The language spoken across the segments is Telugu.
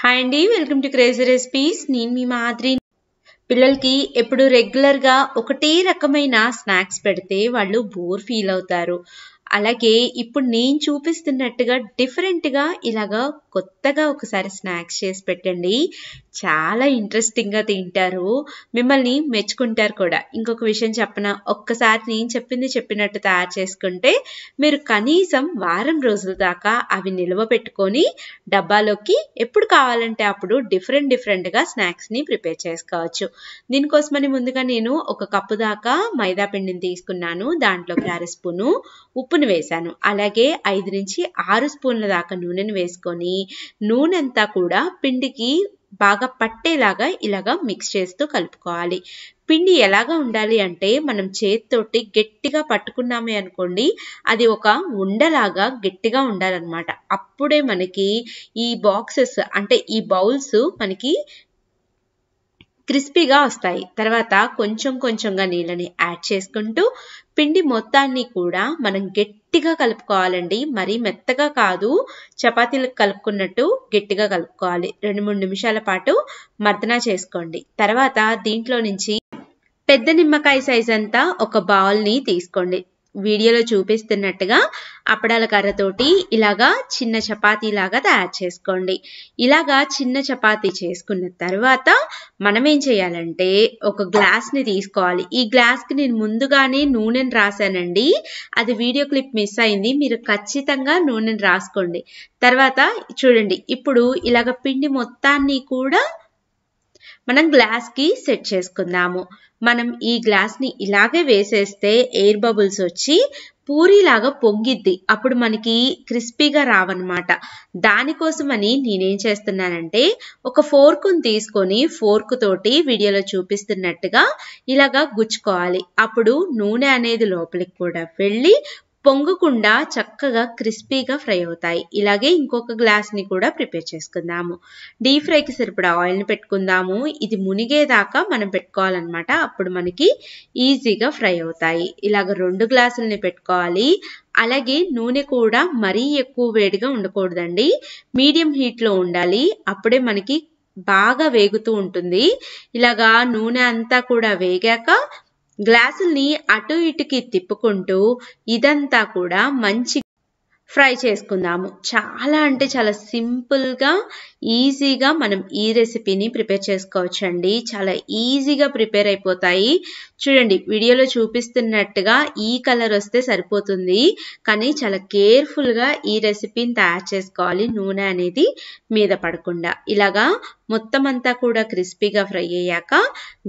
హాయ్ అండి, వెల్కమ్ టు క్రేజీ రెసిపీస్. నేను మీ మాద్రి. పిల్లలకి ఎప్పుడు రెగ్యులర్ గా ఒకటే రకమైన స్నాక్స్ పెడితే వాళ్ళు బోర్ ఫీల్ అవుతారు. అలాగే ఇప్పుడు నేను చూపిస్తున్నట్టుగా డిఫరెంట్గా ఇలాగా కొత్తగా ఒకసారి స్నాక్స్ చేసి పెట్టండి. చాలా ఇంట్రెస్టింగ్గా తింటారు, మిమ్మల్ని మెచ్చుకుంటారు కూడా. ఇంకొక విషయం చెప్పనా, ఒక్కసారి నేను చెప్పినట్టు తయారు చేసుకుంటే మీరు కనీసం వారం రోజుల దాకా అవి నిల్వ పెట్టుకొని డబ్బాలోకి ఎప్పుడు కావాలంటే అప్పుడు డిఫరెంట్గా స్నాక్స్ని ప్రిపేర్ చేసుకోవచ్చు. దీనికోసమని ముందుగా నేను ఒక కప్పు దాకా మైదా పిండిని తీసుకున్నాను. దాంట్లోకి 1/2 స్పూను ఉప్పును వేశాను. అలాగే 5 నుంచి 6 స్పూన్ల దాకా నూనెను వేసుకొని నూనెంతా కూడా పిండికి బాగా పట్టేలాగా ఇలాగా మిక్స్ చేస్తూ కలుపుకోవాలి. పిండి ఎలాగా ఉండాలి అంటే, మనం చేతితోటి గట్టిగా పట్టుకున్నామే అనుకోండి, అది ఒక ఉండలాగా గట్టిగా ఉండాలన్నమాట. అప్పుడే మనకి ఈ బాక్సెస్ అంటే ఈ బౌల్స్ మనకి క్రిస్పీగా వస్తాయి. తర్వాత కొంచెంగా నీళ్ళని యాడ్ చేసుకుంటూ పిండి మొత్తాన్ని కూడా మనం గట్టిగా కలుపుకోవాలండి. మరీ మెత్తగా కాదు, చపాతీలకు కలుపుకున్నట్టు గట్టిగా కలుపుకోవాలి. 2-3 నిమిషాల పాటు మర్దన చేసుకోండి. తర్వాత దీంట్లో నుంచి పెద్ద నిమ్మకాయ సైజ్ అంతా ఒక బౌల్ని తీసుకోండి. వీడియోలో చూపిస్తున్నట్టుగా అప్పడాల కర్రతోటి ఇలాగా చిన్న చపాతీలాగా తయారు చేసుకోండి. ఇలాగా చిన్న చపాతీ చేసుకున్న తర్వాత మనం ఏం చేయాలంటే ఒక గ్లాస్ని తీసుకోవాలి. ఈ గ్లాస్కి నేను ముందుగానే నూనెను రాశానండి, అది వీడియో క్లిప్ మిస్ అయింది. మీరు ఖచ్చితంగా నూనెను రాసుకోండి. తర్వాత చూడండి, ఇప్పుడు ఇలాగ పిండి మొత్తాన్ని కూడా మనం గ్లాస్కి సెట్ చేసుకుందాము. మనం ఈ గ్లాస్ని ఇలాగే వేసేస్తే ఎయిర్ బబుల్స్ వచ్చి పూరీలాగా పొంగిద్ది, అప్పుడు మనకి క్రిస్పీగా రావన్నమాట. దానికోసమని నేనేం చేస్తున్నానంటే ఒక ఫోర్కును తీసుకొని ఫోర్క్ తోటి వీడియోలో చూపిస్తున్నట్టుగా ఇలాగా గుచ్చుకోవాలి. అప్పుడు నూనె అనేది లోపలికి కూడా వెళ్ళి పొంగకుండా చక్కగా క్రిస్పీగా ఫ్రై అవుతాయి. ఇలాగే ఇంకొక గ్లాస్ని కూడా ప్రిపేర్ చేసుకుందాము. డీప్ ఫ్రైకి సరిపడా ఆయిల్ని పెట్టుకుందాము. ఇది మునిగేదాకా మనం పెట్టుకోవాలన్నమాట, అప్పుడు మనకి ఈజీగా ఫ్రై అవుతాయి. ఇలాగ 2 గ్లాసులని పెట్టుకోవాలి. అలాగే నూనె కూడా మరీ ఎక్కువ వేడిగా ఉండకూడదండి, మీడియం హీట్లో ఉండాలి. అప్పుడే మనకి బాగా వేగుతూ ఉంటుంది. ఇలాగా నూనె అంతా కూడా వేగాక గ్లాసుల్ని అటు ఇటుకి తిప్పుకుంటూ ఇదంతా కూడా మంచి ఫ్రై చేసుకుందాము. చాలా అంటే చాలా సింపుల్గా ఈజీగా మనం ఈ రెసిపీని ప్రిపేర్ చేసుకోవచ్చండి. చాలా ఈజీగా ప్రిపేర్ అయిపోతాయి. చూడండి, వీడియోలో చూపిస్తున్నట్టుగా ఈ కలర్ వస్తే సరిపోతుంది, కానీ చాలా కేర్ఫుల్గా ఈ రెసిపీని తయారు చేసుకోవాలి, నూనె అనేది మీద పడకుండా. ఇలాగా మొత్తం అంతా కూడా క్రిస్పీగా ఫ్రై అయ్యాక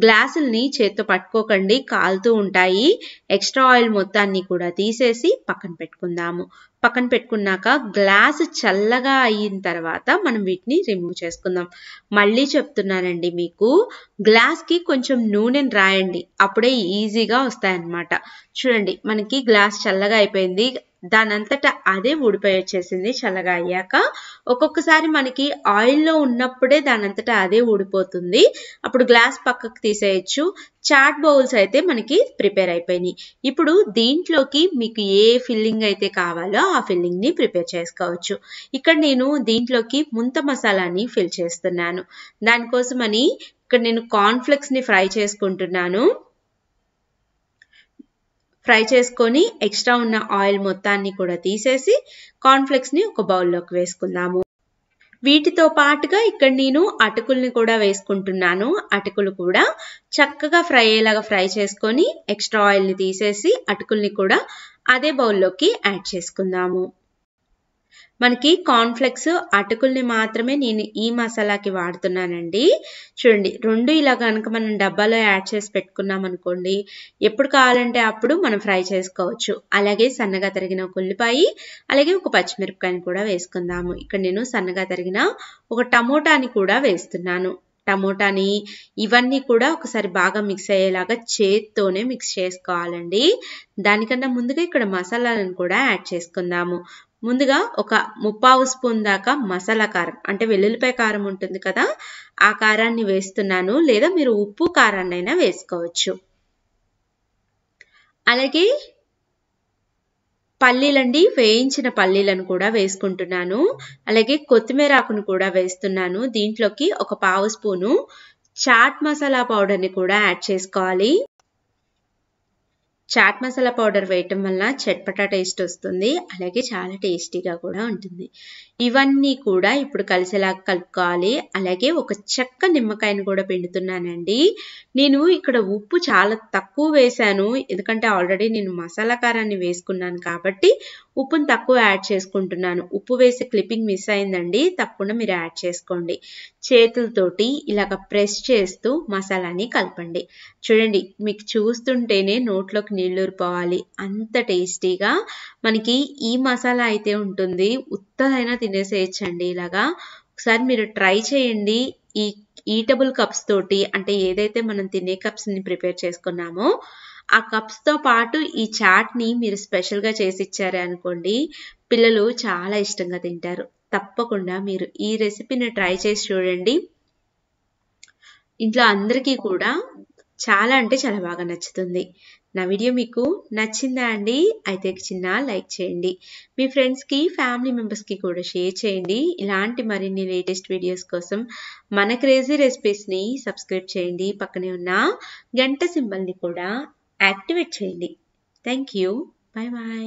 గ్లాసుల్ని చేత్తో పట్టుకోకండి, కాలుతూ ఉంటాయి. ఎక్స్ట్రా ఆయిల్ మొత్తాన్ని కూడా తీసేసి పక్కన పెట్టుకుందాము. పక్కన పెట్టుకున్నాక గ్లాసు చల్లగా అయిన తర్వాత మనం వీటిని రిమూవ్ చేసుకుందాం. మళ్ళీ చెప్తున్నానండి, మీకు గ్లాస్కి కొంచెం నూనెను రాయండి, అప్పుడే ఈజీగా వస్తాయన్నమాట. చూడండి, మనకి గ్లాస్ చల్లగా అయిపోయింది, దానంతటా అదే ఊడిపోయి వచ్చేసింది. చల్లగా అయ్యాక ఒక్కొక్కసారి మనకి ఆయిల్లో ఉన్నప్పుడే దానంతటా అదే ఊడిపోతుంది, అప్పుడు గ్లాస్ పక్కకు తీసేయచ్చు. చాట్ బౌల్స్ అయితే మనకి ప్రిపేర్ అయిపోయినాయి. ఇప్పుడు దీంట్లోకి మీకు ఏ ఫిల్లింగ్ అయితే కావాలో ఆ ఫిల్లింగ్ని ప్రిపేర్ చేసుకోవచ్చు. ఇక్కడ నేను దీంట్లోకి ముంత మసాలాని ఫిల్ చేస్తున్నాను. దానికోసమని ఇక్కడ నేను కార్న్ఫ్లెక్స్ని ఫ్రై చేసుకుంటున్నాను. ఫ్రై చేసుకొని ఎక్స్ట్రా ఉన్న ఆయిల్ మొత్తాన్ని కూడా తీసేసి కార్న్ఫ్లెక్స్ని ఒక బౌల్లోకి వేసుకుందాము. వీటితో పాటుగా ఇక్కడ నేను అటుకుల్ని కూడా వేసుకుంటున్నాను. అటుకులు కూడా చక్కగా ఫ్రై అయ్యేలాగా ఫ్రై చేసుకొని ఎక్స్ట్రా ఆయిల్ని తీసేసి అటుకుల్ని కూడా అదే బౌల్లోకి యాడ్ చేసుకుందాము. మనకి కార్న్ఫ్లెక్స్ అటుకుల్ని మాత్రమే నేను ఈ మసాలాకి వాడుతున్నానండి. చూడండి, 2 ఇలా కనుక మనం డబ్బాలో యాడ్ చేసి పెట్టుకున్నాం అనుకోండి, ఎప్పుడు కావాలంటే అప్పుడు మనం ఫ్రై చేసుకోవచ్చు. అలాగే సన్నగా తరిగిన ఒక ఉల్లిపాయ, అలాగే ఒక పచ్చిమిరపకాయని కూడా వేసుకుందాము. ఇక్కడ నేను సన్నగా తరిగిన ఒక టమోటాని కూడా వేస్తున్నాను. టమోటాని ఇవన్నీ కూడా ఒకసారి బాగా మిక్స్ అయ్యేలాగా చేత్తోనే మిక్స్ చేసుకోవాలండి. దానికన్నా ముందుగా ఇక్కడ మసాలాలను కూడా యాడ్ చేసుకుందాము. ముందుగా ఒక 3/4 స్పూన్ దాకా మసాలా కారం, అంటే వెల్లుల్లిపాయ కారం ఉంటుంది కదా, ఆ కారాన్ని వేస్తున్నాను. లేదా మీరు ఉప్పు కారాన్నైనా వేసుకోవచ్చు. అలాగే పల్లీలండి వేయించిన పల్లీలను కూడా వేసుకుంటున్నాను అలాగే కొత్తిమీర ఆకును కూడా వేస్తున్నాను దీంట్లోకి ఒక పావు స్పూను చాట్ మసాలా పౌడర్ ని కూడా యాడ్ చేసుకోవాలి చాట్ మసాలా పౌడర్ వేయడం వల్ల చట్పటా టేస్ట్ వస్తుంది అలాగే చాలా టేస్టీగా కూడా ఉంటుంది ఇవన్నీ కూడా ఇప్పుడు కలిసేలా కలుపుకోవాలి అలాగే ఒక చెక్క నిమ్మకాయని కూడా పిండుతున్నానండి నేను ఇక్కడ ఉప్పు చాలా తక్కువ వేసాను ఎందుకంటే ఆల్రెడీ నేను మసాలా కారాన్ని వేసుకున్నాను కాబట్టి ఉప్పుని తక్కువ యాడ్ చేసుకుంటున్నాను ఉప్పు వేసి క్లిప్పింగ్ మిస్ అయ్యిందండి తప్పకుండా మీరు యాడ్ చేసుకోండి చేతులతోటి ఇలాగా ప్రెస్ చేస్తూ మసాలాని కలపండి చూడండి మీకు చూస్తుంటేనే నోట్లోకి నీళ్ళు ఊరిపోవాలి అంత టేస్టీగా మనకి ఈ మసాలా అయితే ఉంటుంది ఉత్తదైనా తినేసేయొచ్చండి ఇలాగా ఒకసారి మీరు ట్రై చేయండి ఈ ఈటబుల్ కప్స్ తోటి అంటే ఏదైతే మనం తినే కప్స్ ని ప్రిపేర్ చేసుకున్నామో ఆ కప్స్ తో పాటు ఈ చాట్ ని మీరు స్పెషల్ గా చేసి ఇచ్చారు అనుకోండి పిల్లలు చాలా ఇష్టంగా తింటారు తప్పకుండా మీరు ఈ రెసిపీని ట్రై చేసి చూడండి ఇంట్లో అందరికీ కూడా చాలా అంటే చాలా బాగా నచ్చుతుంది నా వీడియో మీకు నచ్చిందా అండి అయితే ఒక చిన్న లైక్ చేయండి మీ ఫ్రెండ్స్ కి ఫ్యామిలీ మెంబర్స్ కి కూడా షేర్ చేయండి ఇలాంటి మరిన్ని లేటెస్ట్ వీడియోస్ కోసం మన క్రేజీ రెసిపీస్ ని సబ్స్క్రైబ్ చేయండి పక్కనే ఉన్న గంట సింబల్ ని కూడా యాక్టివేట్ చేయండి థాంక్యూ బై బై